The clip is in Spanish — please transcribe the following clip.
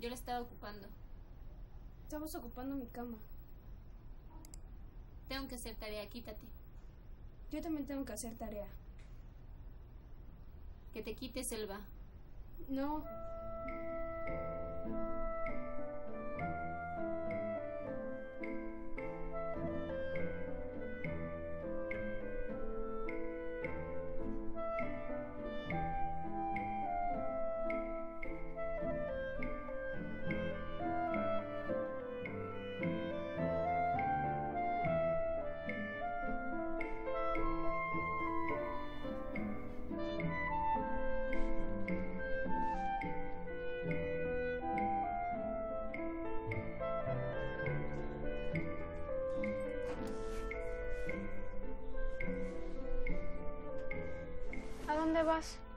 Yo la estaba ocupando. Estamos ocupando mi cama. Tengo que hacer tarea, quítate. Yo también tengo que hacer tarea. Que te quites, Elba. No. ¿A dónde vas?